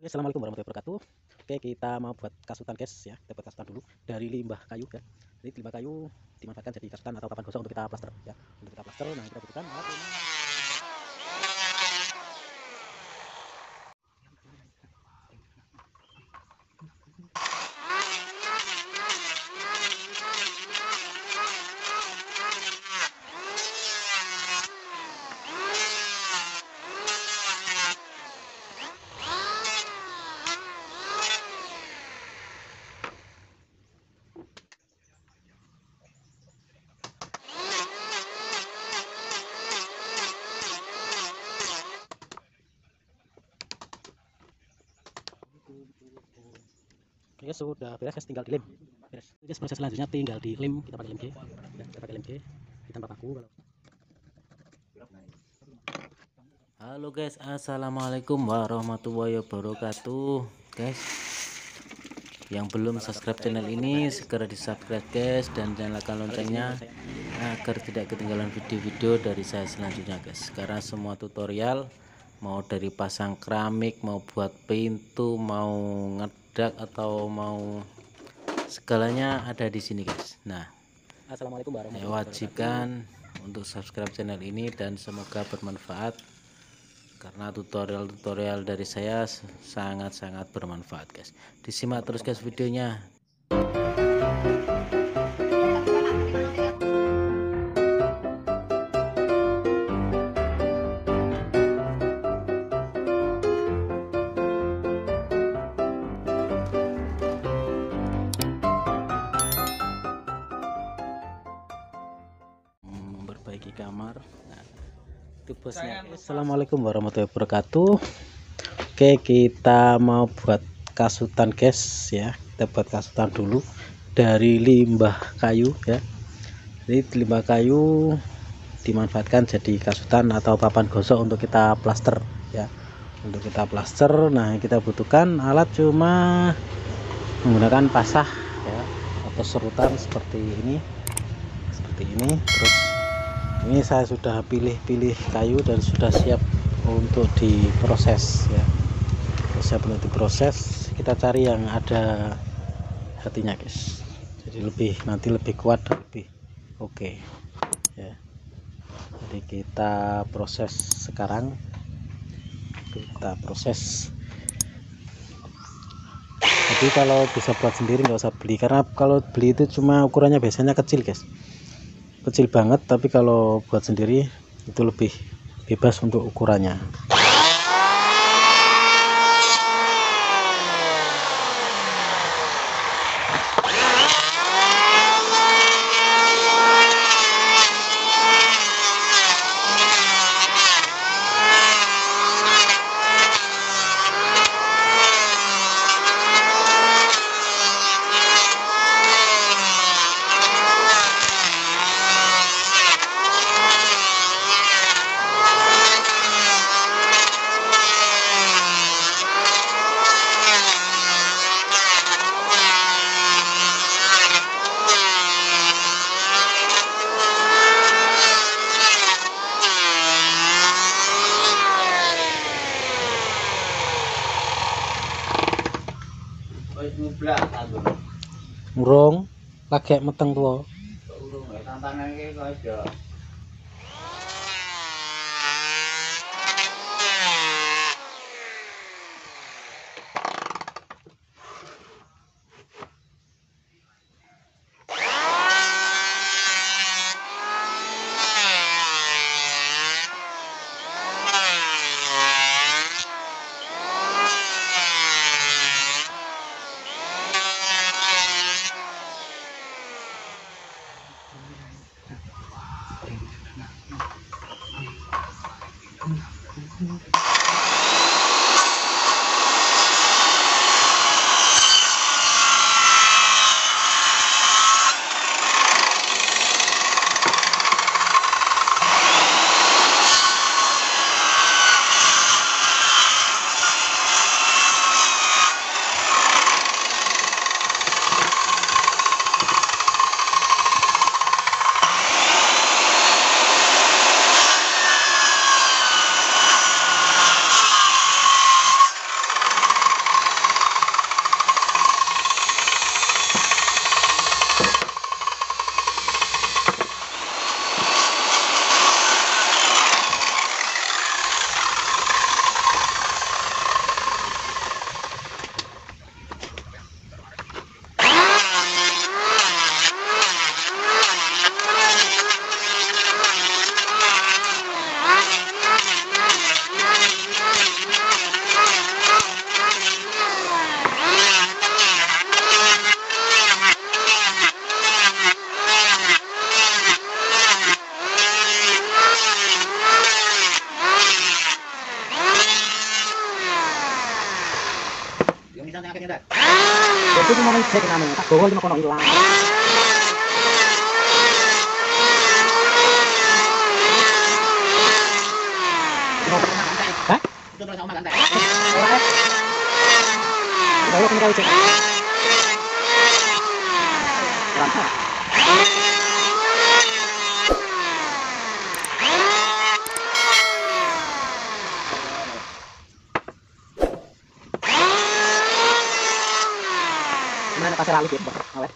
Oke, assalamualaikum warahmatullahi wabarakatuh. Oke, kita mau buat kasutan guys ya. Kita buat kasutan dulu dari limbah kayu ya. Jadi limbah kayu dimanfaatkan jadi kasutan atau papan gosok untuk kita plaster ya. Untuk kita plaster, nah kita butuhkan alat ini. Oke, sudah beres guys, tinggal dilem. Beres. Guys, proses selanjutnya tinggal dilem, kita pakai lem G. Ya, kita pakai lem G. Ditambah paku kalau. Halo guys, assalamualaikum warahmatullahi wabarakatuh. Guys, yang belum subscribe channel ini segera di-subscribe guys dan nyalakan loncengnya agar tidak ketinggalan video-video dari saya selanjutnya guys. Karena semua tutorial mau dari pasang keramik, mau buat pintu, mau ngedak atau mau segalanya ada di sini guys. Nah, assalamualaikum warahmatullahi wabarakatuh. Wajibkan untuk subscribe channel ini dan semoga bermanfaat karena tutorial-tutorial dari saya sangat-sangat bermanfaat guys. Disimak terus guys videonya. Memperbaiki kamar. Nah, itu bosnya. Assalamualaikum warahmatullahi wabarakatuh. Oke, kita mau buat kasutan guys ya. Kita buat kasutan dulu dari limbah kayu ya. Jadi limbah kayu dimanfaatkan jadi kasutan atau papan gosok untuk kita plaster ya. Untuk kita plaster, nah kita butuhkan alat cuma menggunakan pasah ya atau serutan seperti ini. Terus ini saya sudah pilih-pilih kayu dan sudah siap untuk diproses ya. Siap untuk diproses, kita cari yang ada hatinya guys. Jadi lebih nanti lebih kuat, lebih oke ya. Jadi kita proses sekarang. Kita proses. Jadi kalau bisa buat sendiri nggak usah beli, karena kalau beli itu cuma ukurannya biasanya kecil guys. Kecil banget, tapi kalau buat sendiri itu lebih bebas untuk ukurannya. Urung lagi meteng tuwa. Yung isang sa akin agad. Gusto mo naman check namin. Takbo, hindi makuha ng ilang. Ha? Ito pala sa umaganda. Alright. Dahil ako nagawin check. Ilang ka. Mana pasir halus ya, bang? Awet.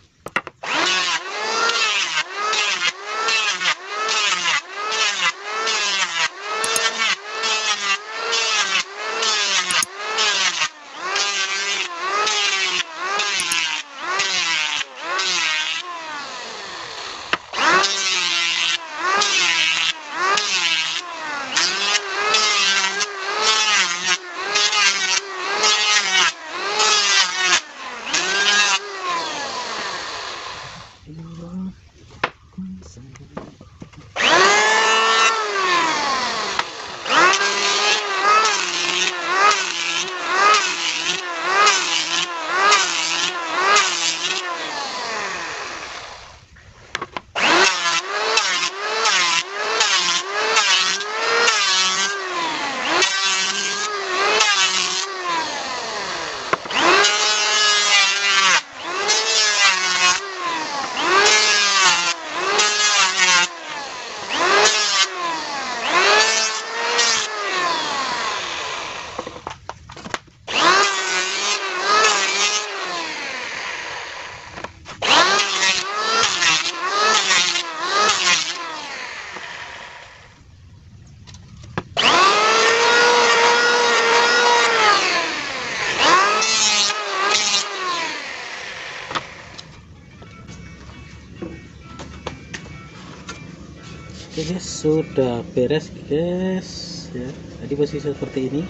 Oke guys, sudah beres guys ya. Tadi posisi seperti ini.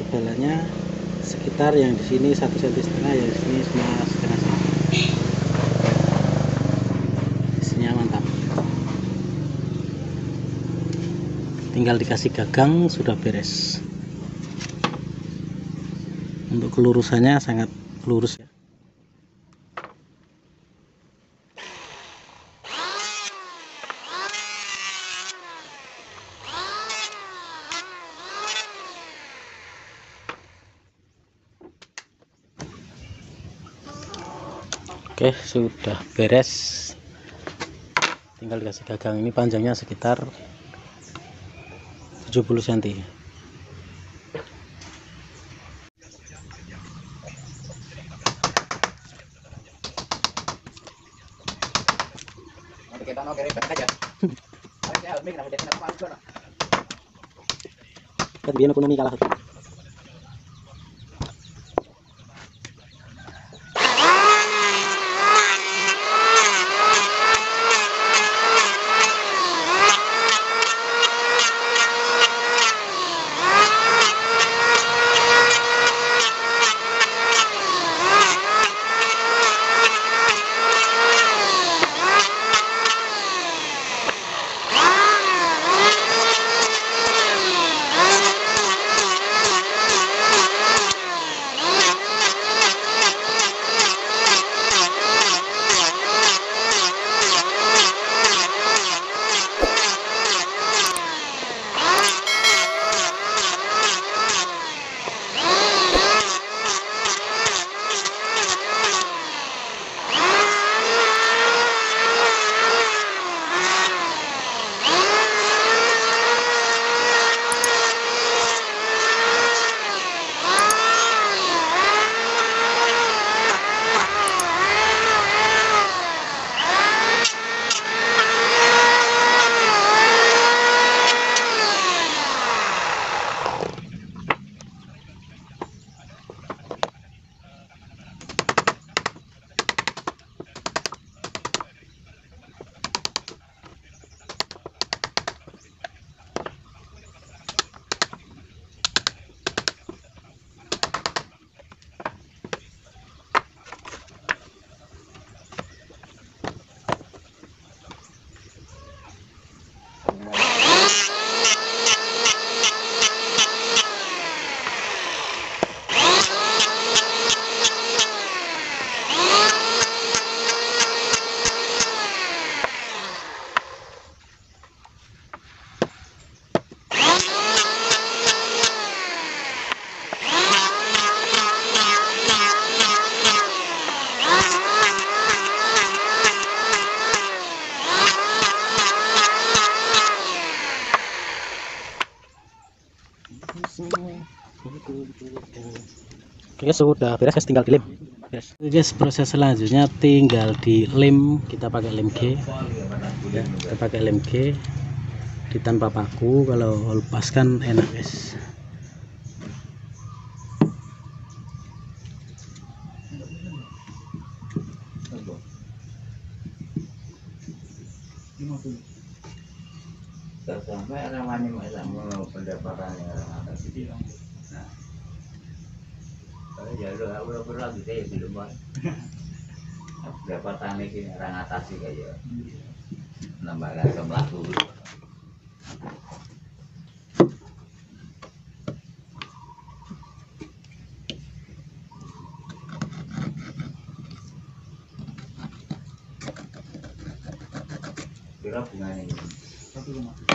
Tebalannya sekitar yang di sini 1,5 cm, yang di sini 1,5 cm. Isinya mantap. Tinggal dikasih gagang sudah beres. Untuk kelurusannya sangat lurus ya. Oke, sudah beres. Tinggal dikasih gagang. Ini panjangnya sekitar 70 cm. Kebiasaan ekonomi kalah. Oke, sudah beres guys, tinggal dilem. Oke guys, proses selanjutnya tinggal dilem. Kita pakai lem G ya, kita pakai lem G ditanpa paku. Kalau lepas kan enak guys. Sampai ramai mau pendapatannya ada di bilang. Nah, ya lu udah lagi saya belum buat pendapatan ini orang atas sih kayak lembaga sembako. Berapa bunganya ini? Satu rumah.